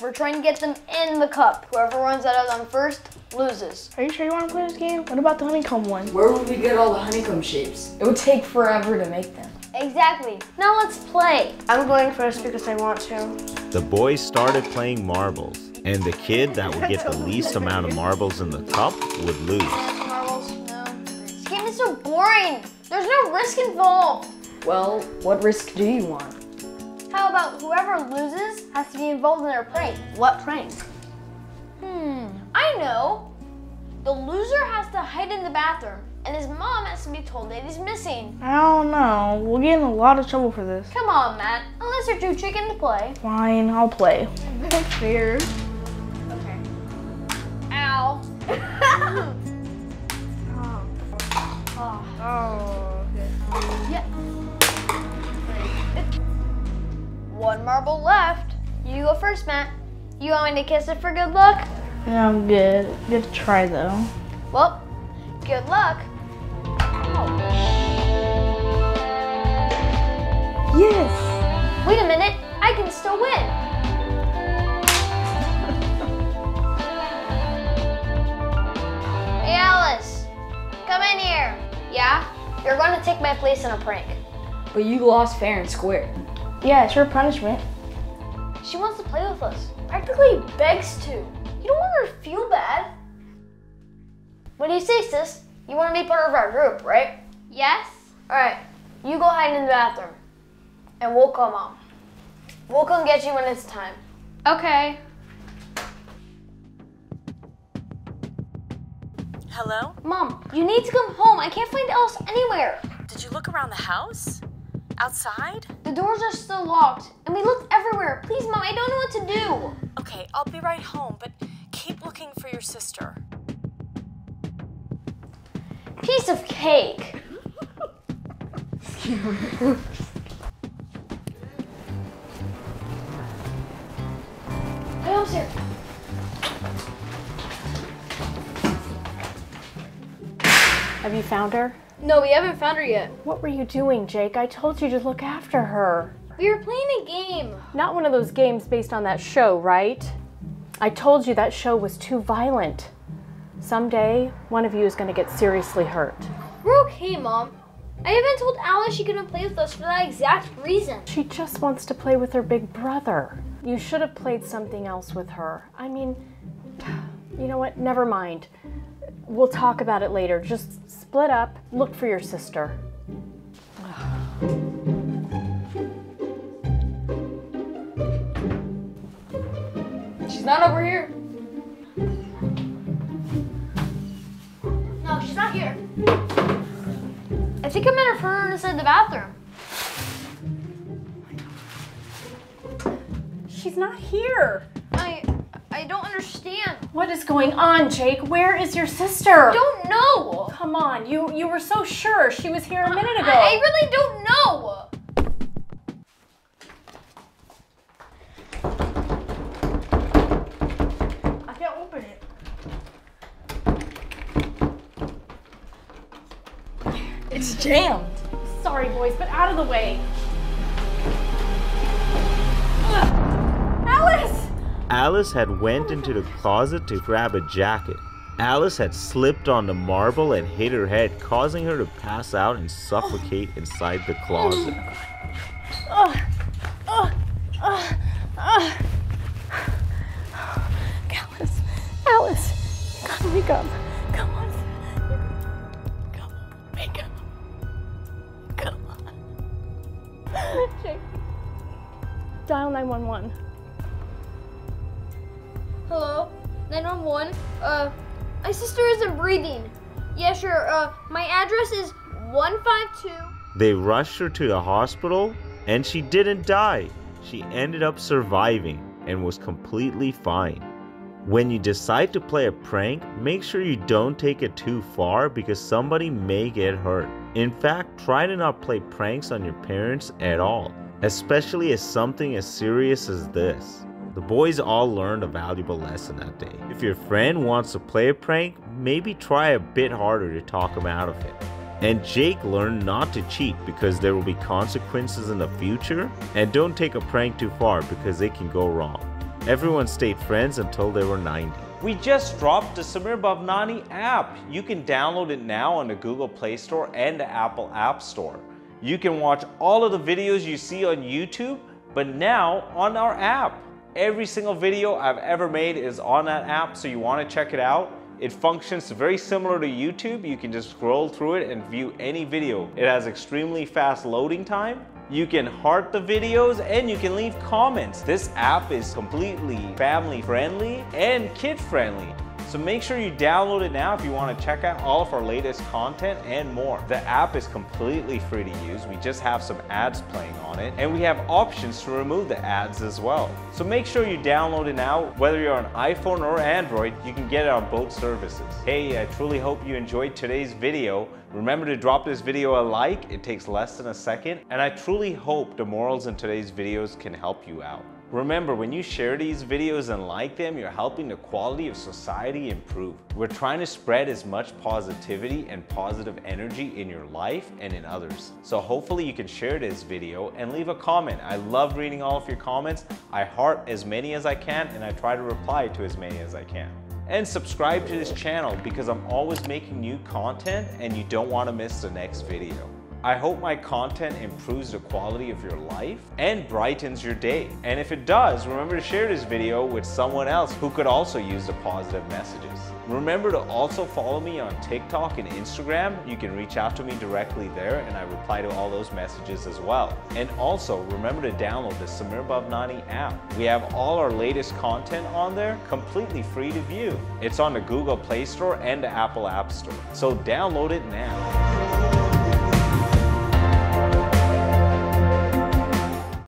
We're trying to get them in the cup. Whoever runs out of them first loses. Are you sure you want to play this game? What about the honeycomb one? Where would we get all the honeycomb shapes? It would take forever to make them. Exactly. Now let's play. I'm going first because I want to. The boys started playing marbles, and the kid that would get the least amount of marbles in the cup would lose. Marbles, no. This game is so boring. There's no risk involved. Well, what risk do you want? How about whoever loses has to be involved in their prank? What prank? I know. The loser has to hide in the bathroom, and his mom has to be told that he's missing. I don't know. We'll get in a lot of trouble for this. Come on, Matt. Unless you're too chicken to play. Fine, I'll play. That's fair. Okay. Ow. Oh. Oh. Oh. Okay. Yeah. One marble left. You go first, Matt. You want me to kiss it for good luck? No, I'm good. Good try, though. Well, good luck. Oh. Yes! Wait a minute. I can still win. Hey, Alice. Come in here. Yeah? You're going to take my place in a prank. But you lost fair and square. Yeah, it's her punishment. She wants to play with us. Practically begs to. You don't want her to feel bad. What do you say, sis? You want to be part of our group, right? Yes. All right, you go hide in the bathroom, and we'll come out. We'll come get you when it's time. Okay. Hello? Mom, you need to come home. I can't find Alice anywhere. Did you look around the house? Outside? The doors are still locked, and we looked everywhere. Please, Mom, I don't know what to do. Okay, I'll be right home, but keep looking for your sister. Piece of cake. Go upstairs. Have you found her? No, we haven't found her yet. What were you doing, Jake? I told you to look after her. We were playing a game. Not one of those games based on that show, right? I told you that show was too violent. Someday, one of you is going to get seriously hurt. We're okay, Mom. I even told Alice she couldn't play with us for that exact reason. She just wants to play with her big brother. You should have played something else with her. I mean, you know what? Never mind. We'll talk about it later. Just split up, look for your sister. She's not over here. No, she's not here. I think I meant for her inside the bathroom. She's not here. I don't understand. What is going on, Jake? Where is your sister? I don't know. Come on, you were so sure she was here a minute ago. I really don't know. I can't open it. It's jammed. Sorry, boys, but out of the way. Alice had went into the closet to grab a jacket. Alice had slipped on the marble and hit her head, causing her to pass out and suffocate inside the closet. Alice, Alice, you gotta wake up. Come on, come on, wake up. Come on. Jake, dial 911. Hello, 911. My sister isn't breathing. Yeah, sure. My address is 152. They rushed her to the hospital, and she didn't die. She ended up surviving and was completely fine. When you decide to play a prank, make sure you don't take it too far because somebody may get hurt. In fact, try to not play pranks on your parents at all, especially as something as serious as this. The boys all learned a valuable lesson that day. If your friend wants to play a prank, maybe try a bit harder to talk him out of it. And Jake learned not to cheat because there will be consequences in the future, and don't take a prank too far because it can go wrong. Everyone stayed friends until they were 90. We just dropped the Sameer Bhavnani app. You can download it now on the Google Play Store and the Apple App Store. You can watch all of the videos you see on YouTube, but now on our app. Every single video I've ever made is on that app, so you want to check it out. It functions very similar to YouTube. You can just scroll through it and view any video. It has extremely fast loading time. You can heart the videos and you can leave comments. This app is completely family friendly and kid friendly. So make sure you download it now if you want to check out all of our latest content and more. The app is completely free to use. We just have some ads playing on it, and we have options to remove the ads as well. So make sure you download it now. Whether you're on iPhone or Android, you can get it on both services. Hey, I truly hope you enjoyed today's video. Remember to drop this video a like. It takes less than a second, and I truly hope the morals in today's videos can help you out. Remember, when you share these videos and like them, you're helping the quality of society improve. We're trying to spread as much positivity and positive energy in your life and in others. So hopefully you can share this video and leave a comment. I love reading all of your comments. I heart as many as I can, and I try to reply to as many as I can. And subscribe to this channel because I'm always making new content and you don't want to miss the next video. I hope my content improves the quality of your life and brightens your day. And if it does, remember to share this video with someone else who could also use the positive messages. Remember to also follow me on TikTok and Instagram. You can reach out to me directly there and I reply to all those messages as well. And also remember to download the Sameer Bhavnani app. We have all our latest content on there completely free to view. It's on the Google Play Store and the Apple App Store. So download it now.